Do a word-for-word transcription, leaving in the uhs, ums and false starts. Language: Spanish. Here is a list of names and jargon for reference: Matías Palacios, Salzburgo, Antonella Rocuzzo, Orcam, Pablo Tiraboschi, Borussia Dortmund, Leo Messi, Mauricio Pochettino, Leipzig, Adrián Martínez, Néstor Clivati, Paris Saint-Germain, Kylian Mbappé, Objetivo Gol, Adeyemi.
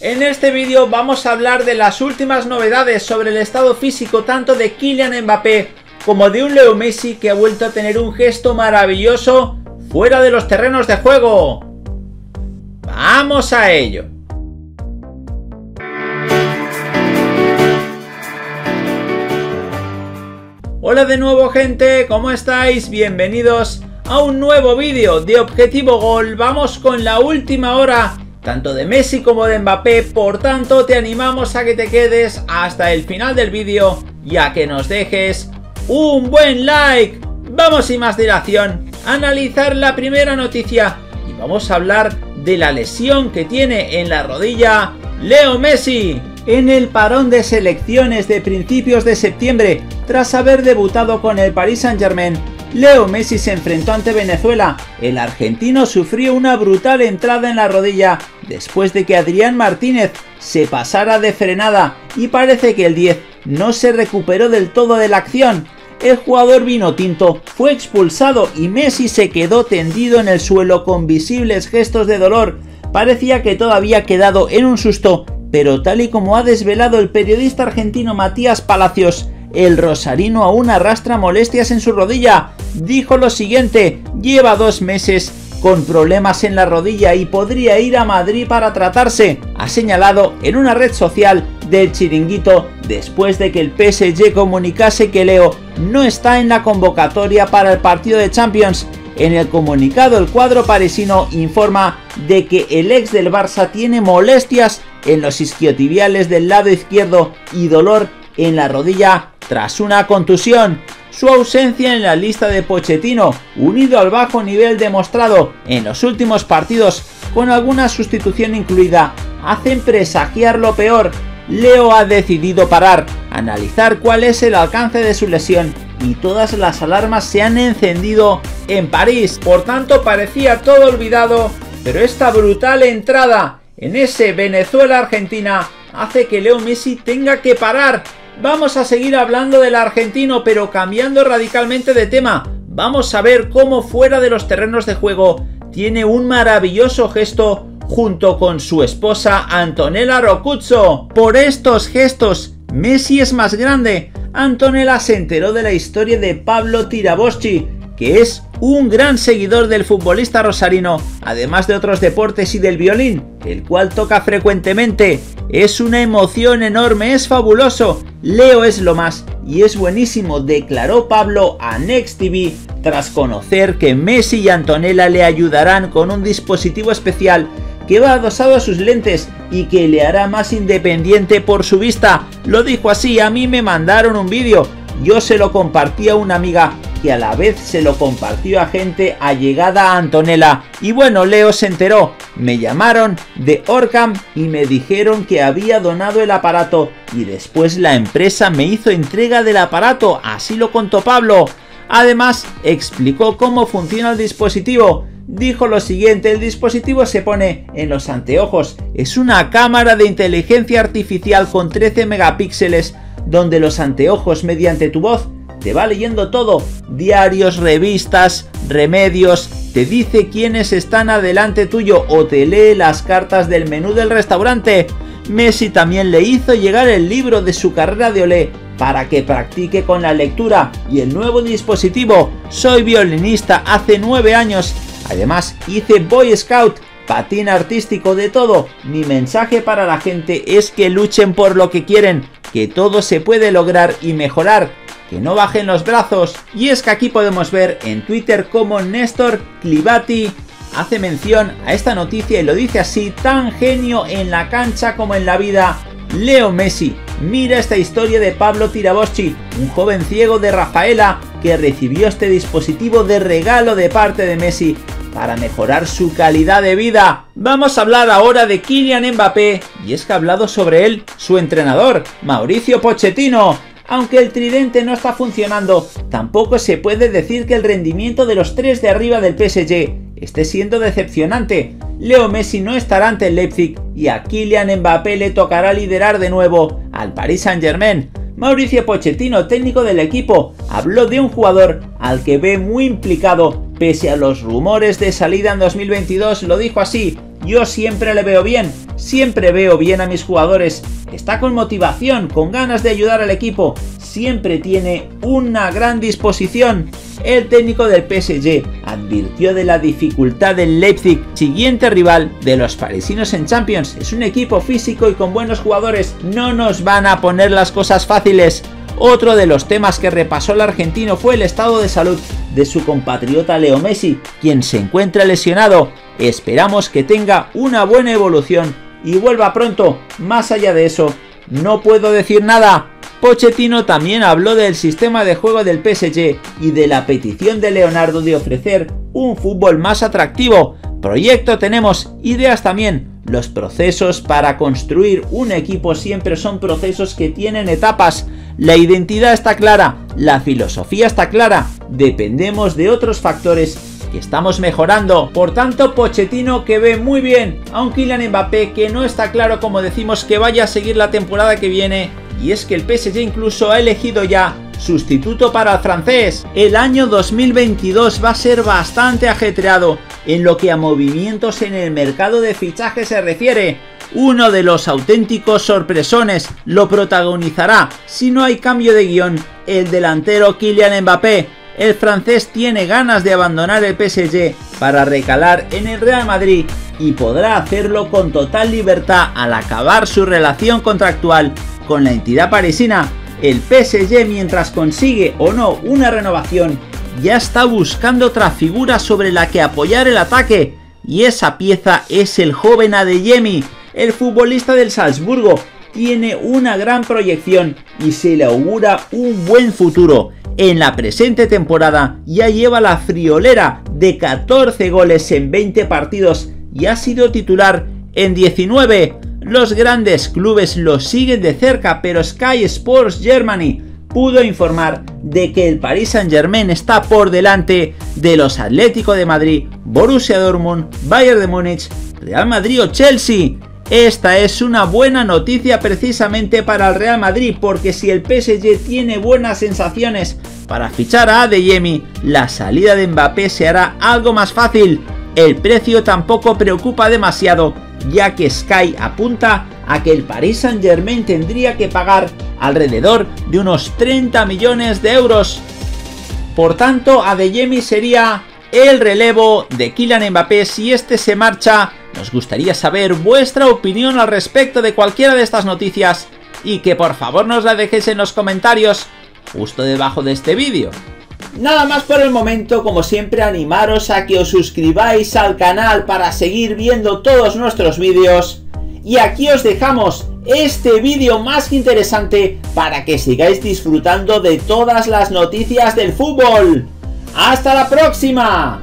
En este vídeo vamos a hablar de las últimas novedades sobre el estado físico tanto de Kylian Mbappé como de un Leo Messi que ha vuelto a tener un gesto maravilloso fuera de los terrenos de juego. ¡Vamos a ello! Hola de nuevo, gente, ¿cómo estáis? Bienvenidos a un nuevo vídeo de Objetivo Gol. Vamos con la última hora tanto de Messi como de Mbappé, por tanto te animamos a que te quedes hasta el final del vídeo y a que nos dejes un buen like. Vamos sin más dilación a analizar la primera noticia y vamos a hablar de la lesión que tiene en la rodilla Leo Messi. En el parón de selecciones de principios de septiembre, tras haber debutado con el Paris Saint-Germain, Leo Messi se enfrentó ante Venezuela. El argentino sufrió una brutal entrada en la rodilla después de que Adrián Martínez se pasara de frenada y parece que el diez no se recuperó del todo de la acción. El jugador vinotinto fue expulsado y Messi se quedó tendido en el suelo con visibles gestos de dolor. Parecía que todavía quedado en un susto, pero tal y como ha desvelado el periodista argentino Matías Palacios, el rosarino aún arrastra molestias en su rodilla. Dijo lo siguiente: lleva dos meses con problemas en la rodilla y podría ir a Madrid para tratarse, ha señalado en una red social del Chiringuito después de que el P S G comunicase que Leo no está en la convocatoria para el partido de Champions. En el comunicado, el cuadro parisino informa de que el ex del Barça tiene molestias en los isquiotibiales del lado izquierdo y dolor en la rodilla tras una contusión. Su ausencia en la lista de Pochettino, unido al bajo nivel demostrado en los últimos partidos, con alguna sustitución incluida, hacen presagiar lo peor. Leo ha decidido parar, analizar cuál es el alcance de su lesión, y todas las alarmas se han encendido en París. Por tanto, parecía todo olvidado, pero esta brutal entrada en ese Venezuela-Argentina hace que Leo Messi tenga que parar. Vamos a seguir hablando del argentino, pero cambiando radicalmente de tema. Vamos a ver cómo fuera de los terrenos de juego tiene un maravilloso gesto junto con su esposa Antonella Rocuzzo. Por estos gestos, Messi es más grande. Antonella se enteró de la historia de Pablo Tiraboschi, que es un gran seguidor del futbolista rosarino, además de otros deportes y del violín, el cual toca frecuentemente. Es una emoción enorme, es fabuloso. Leo es lo más y es buenísimo, declaró Pablo a Next T V tras conocer que Messi y Antonella le ayudarán con un dispositivo especial que va adosado a sus lentes y que le hará más independiente por su vista. Lo dijo así: a mí me mandaron un vídeo, yo se lo compartí a una amiga que a la vez se lo compartió a gente allegada a Antonella. Y bueno, Leo se enteró. Me llamaron de Orcam y me dijeron que había donado el aparato y después la empresa me hizo entrega del aparato, así lo contó Pablo. Además, explicó cómo funciona el dispositivo. Dijo lo siguiente: el dispositivo se pone en los anteojos. Es una cámara de inteligencia artificial con trece megapíxeles donde los anteojos, mediante tu voz, te va leyendo todo, diarios, revistas, remedios, te dice quiénes están adelante tuyo o te lee las cartas del menú del restaurante. Messi también le hizo llegar el libro de su carrera de olé para que practique con la lectura y el nuevo dispositivo. Soy violinista hace nueve años, además hice Boy Scout, patín artístico, de todo. Mi mensaje para la gente es que luchen por lo que quieren, que todo se puede lograr y mejorar, que no bajen los brazos. Y es que aquí podemos ver en Twitter cómo Néstor Clivati hace mención a esta noticia y lo dice así: tan genio en la cancha como en la vida, Leo Messi. Mira esta historia de Pablo Tiraboschi, un joven ciego de Rafaela que recibió este dispositivo de regalo de parte de Messi para mejorar su calidad de vida. Vamos a hablar ahora de Kylian Mbappé, y es que ha hablado sobre él su entrenador, Mauricio Pochettino. Aunque el tridente no está funcionando, tampoco se puede decir que el rendimiento de los tres de arriba del P S G esté siendo decepcionante. Leo Messi no estará ante el Leipzig y a Kylian Mbappé le tocará liderar de nuevo al Paris Saint-Germain. Mauricio Pochettino, técnico del equipo, habló de un jugador al que ve muy implicado pese a los rumores de salida en dos mil veintidós. Lo dijo así: Yo siempre le veo bien, siempre veo bien a mis jugadores. Está con motivación, con ganas de ayudar al equipo, siempre tiene una gran disposición. El técnico del P S G advirtió de la dificultad del Leipzig, siguiente rival de los parisinos en Champions. Es un equipo físico y con buenos jugadores, no nos van a poner las cosas fáciles. Otro de los temas que repasó el argentino fue el estado de salud de su compatriota Leo Messi, quien se encuentra lesionado. Esperamos que tenga una buena evolución y vuelva pronto. Más allá de eso, no puedo decir nada. Pochettino también habló del sistema de juego del P S G y de la petición de Leonardo de ofrecer un fútbol más atractivo. Proyecto tenemos, ideas también. Los procesos para construir un equipo siempre son procesos que tienen etapas. La identidad está clara, la filosofía está clara, dependemos de otros factores que estamos mejorando. Por tanto, Pochettino, que ve muy bien a un Kylian Mbappé que no está claro, como decimos, que vaya a seguir la temporada que viene. Y es que el P S G incluso ha elegido ya sustituto para el francés. El año dos mil veintidós va a ser bastante ajetreado en lo que a movimientos en el mercado de fichaje se refiere. Uno de los auténticos sorpresones lo protagonizará, si no hay cambio de guión, el delantero Kylian Mbappé. El francés tiene ganas de abandonar el P S G para recalar en el Real Madrid y podrá hacerlo con total libertad al acabar su relación contractual con la entidad parisina. El P S G, mientras consigue o no una renovación, ya está buscando otra figura sobre la que apoyar el ataque, y esa pieza es el joven Adeyemi. El futbolista del Salzburgo tiene una gran proyección y se le augura un buen futuro. En la presente temporada ya lleva la friolera de catorce goles en veinte partidos y ha sido titular en diecinueve. Los grandes clubes lo siguen de cerca, pero Sky Sports Germany pudo informar de que el Paris Saint-Germain está por delante de los Atlético de Madrid, Borussia Dortmund, Bayern de Múnich, Real Madrid o Chelsea. Esta es una buena noticia precisamente para el Real Madrid, porque si el P S G tiene buenas sensaciones para fichar a Adeyemi, la salida de Mbappé se hará algo más fácil. El precio tampoco preocupa demasiado, ya que Sky apunta a que el Paris Saint-Germain tendría que pagar alrededor de unos treinta millones de euros. Por tanto, Adeyemi sería el relevo de Kylian Mbappé si este se marcha. Nos gustaría saber vuestra opinión al respecto de cualquiera de estas noticias y que por favor nos la dejéis en los comentarios justo debajo de este vídeo. Nada más por el momento, como siempre animaros a que os suscribáis al canal para seguir viendo todos nuestros vídeos. Y aquí os dejamos este vídeo más que interesante para que sigáis disfrutando de todas las noticias del fútbol. ¡Hasta la próxima!